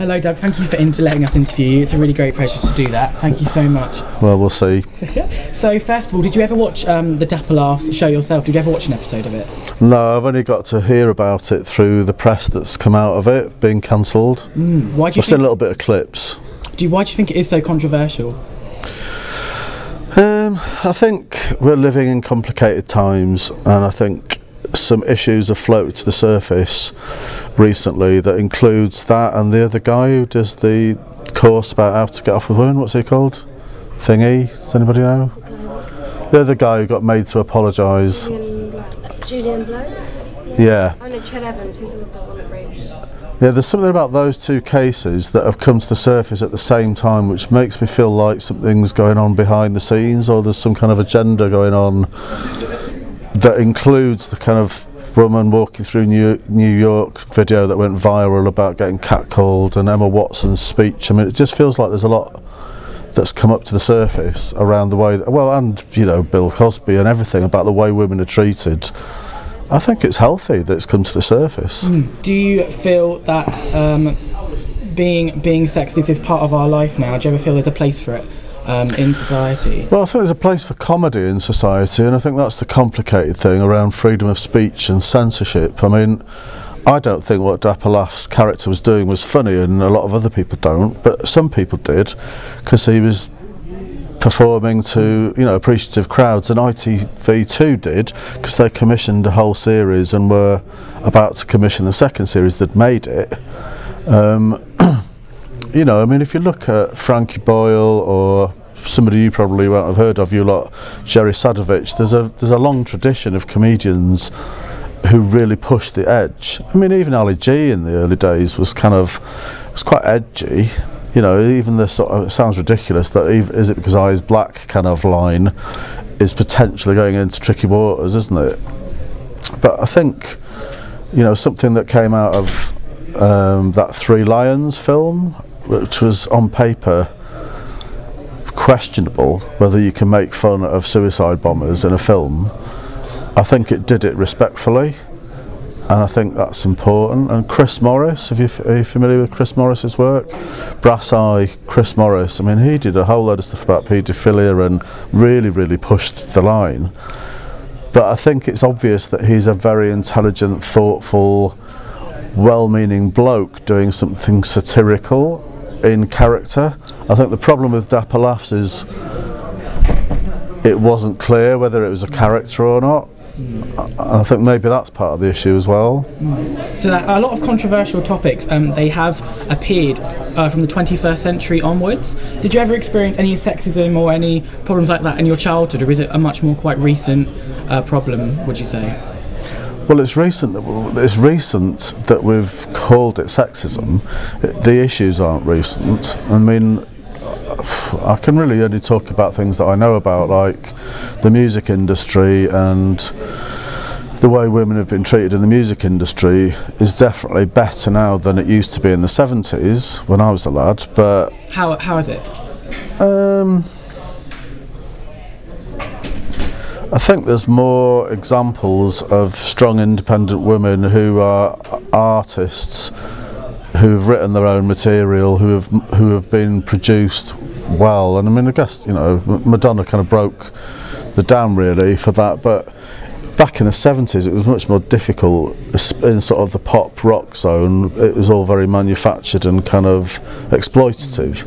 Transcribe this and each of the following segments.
Hello, Doug. Thank you for letting us interview you. It's a really great pleasure to do that. Thank you so much. Well, we'll see. So, first of all, did you ever watch the Dapper Laughs show yourself? Did you ever watch an episode of it? No, I've only got to hear about it through the press that's come out of it being cancelled. Why do you? I've seen a little bit of clips. Why do you think it is so controversial? I think we're living in complicated times, and I think some issues have floated to the surface recently that includes that and the other guy who does the course about how to get off with women. What's he called? Thingy? Does anybody know? The other guy who got made to apologise. Julian Blow? Yeah. I know Ched Evans, he's the one that raised. Yeah, there's something about those two cases that have come to the surface at the same time which makes me feel like something's going on behind the scenes, or there's some kind of agenda going on that includes the kind of woman walking through New York video that went viral about getting catcalled, and Emma Watson's speech. I mean, it just feels like there's a lot that's come up to the surface around the way, well, and, you know, Bill Cosby and everything about the way women are treated. I think it's healthy that it's come to the surface. Do you feel that being sexist is part of our life now? Do you ever feel there's a place for it in society? Well, I think there's a place for comedy in society, and I think that's the complicated thing around freedom of speech and censorship. I mean, I don't think what Dapper Laughs' character was doing was funny, and a lot of other people don't, but some people did, because he was performing to, you know, appreciative crowds, and ITV2 did, because they commissioned a whole series and were about to commission the second series that made it. You know, I mean, if you look at Frankie Boyle or somebody you probably won't have heard of, you lot, Jerry Sadovich, there's a long tradition of comedians who really pushed the edge. I mean, even Ali G in the early days was quite edgy. You know, even this sort of, it sounds ridiculous that even, is it because I is black kind of line is potentially going into tricky waters, isn't it? But I think, you know, something that came out of that Four Lions film, which was on paper questionable whether you can make fun of suicide bombers in a film, I think it did it respectfully. And I think that's important. And Chris Morris, are you familiar with Chris Morris's work? Brass Eye, Chris Morris. I mean, he did a whole load of stuff about paedophilia and really, really pushed the line. But I think it's obvious that he's a very intelligent, thoughtful, well-meaning bloke doing something satirical in character. I think the problem with Dapper Laughs is it wasn't clear whether it was a character or not. I think maybe that's part of the issue as well. So a lot of controversial topics, they have appeared from the 21st century onwards. Did you ever experience any sexism or any problems like that in your childhood, or is it a much more quite recent problem, would you say? Well, it's recent that we've called it sexism. The issues aren't recent. I mean, I can really only talk about things that I know about, like the music industry, and the way women have been treated in the music industry is definitely better now than it used to be in the 70s when I was a lad. But how is it? I think there's more examples of strong independent women who are artists, who've written their own material, who have been produced well. And I mean, I guess, you know, Madonna kind of broke the dam really for that, but back in the 70s it was much more difficult in sort of the pop rock zone. It was all very manufactured and kind of exploitative.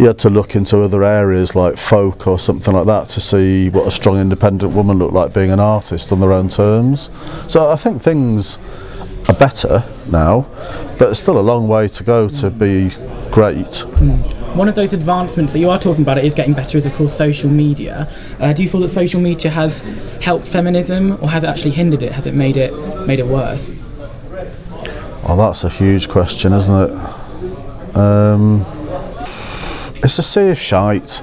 You had to look into other areas like folk or something like that to see what a strong independent woman looked like being an artist on their own terms. So I think things are better now, but it's still a long way to go to be great. One of those advancements that you are talking about, it is getting better, is of course social media. Do you feel that social media has helped feminism, or has it actually hindered it? Has it made it worse? Oh, that's a huge question, isn't it? It's a sea of shite.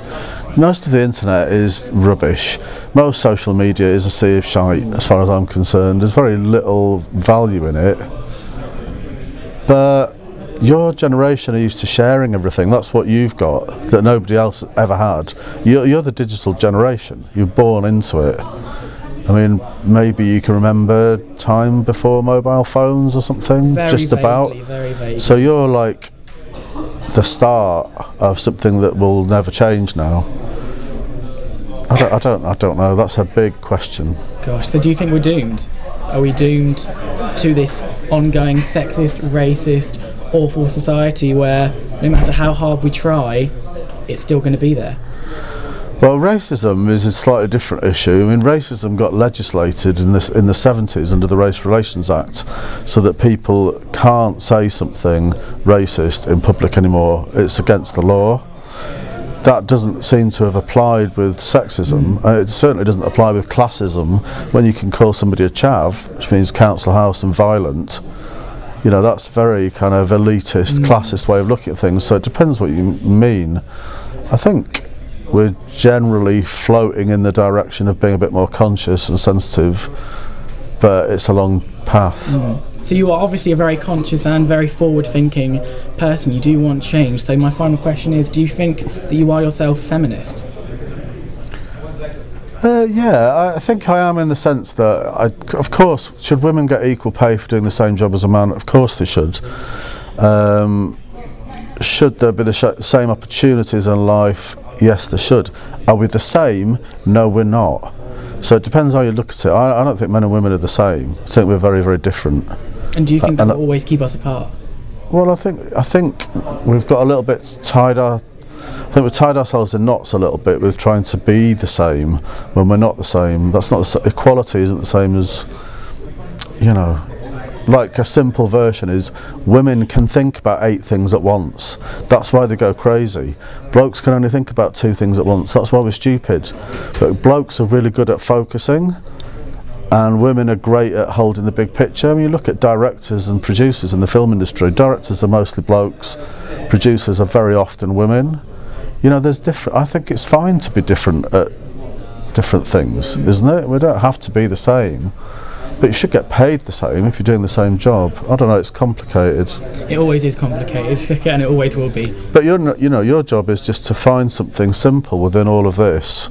Most of the internet is rubbish. Most social media is a sea of shite, as far as I'm concerned. There's very little value in it. But your generation are used to sharing everything. That's what you've got that nobody else ever had. You're the digital generation. You're born into it. I mean, maybe you can remember time before mobile phones or something. Very vaguely, very vaguely. So you're like the start of something that will never change now? I don't know. That's a big question. Gosh, so do you think we're doomed? Are we doomed to this ongoing sexist, racist, awful society where no matter how hard we try, it's still going to be there? Well, racism is a slightly different issue. I mean, racism got legislated in the 70s under the Race Relations Act, so that people can't say something racist in public anymore. It's against the law. That doesn't seem to have applied with sexism. It certainly doesn't apply with classism, when you can call somebody a chav, which means council house and violent. You know, that's very kind of elitist, classist way of looking at things. So it depends what you mean. I think we're generally floating in the direction of being a bit more conscious and sensitive, but it's a long path. So you are obviously a very conscious and very forward-thinking person. You do want change. So my final question is, do you think that you are yourself a feminist? Yeah, I think I am, in the sense that, of course, should women get equal pay for doing the same job as a man? Of course they should. Should there be the same opportunities in life? Yes, there should. Are we the same? No, we're not. So it depends how you look at it. I don't think men and women are the same. I think we're very, very different. And do you think that will always keep us apart? Well, I think we've got a little bit tied up. I think we've tied ourselves in knots a little bit with trying to be the same when we're not the same. That's not the, equality isn't the same as, you know, like a simple version is women can think about 8 things at once. That's why they go crazy. Blokes can only think about 2 things at once. That's why we're stupid. But blokes are really good at focusing, and women are great at holding the big picture. I mean, you look at directors and producers in the film industry. Directors are mostly blokes. Producers are very often women. You know, there's different. I think it's fine to be different at different things, isn't it? We don't have to be the same. But you should get paid the same if you're doing the same job. I don't know, it's complicated. It always is complicated, and it always will be. But you're not, you know, your job is just to find something simple within all of this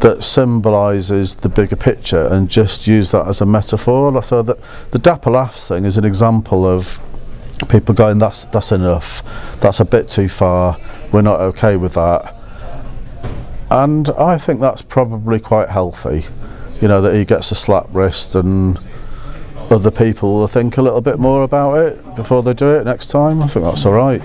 that symbolises the bigger picture, and just use that as a metaphor. So that the Dapper Laughs thing is an example of people going, that's enough, that's a bit too far, we're not okay with that. And I think that's probably quite healthy. You know, that he gets a slap wrist, and other people will think a little bit more about it before they do it next time. I think that's all right.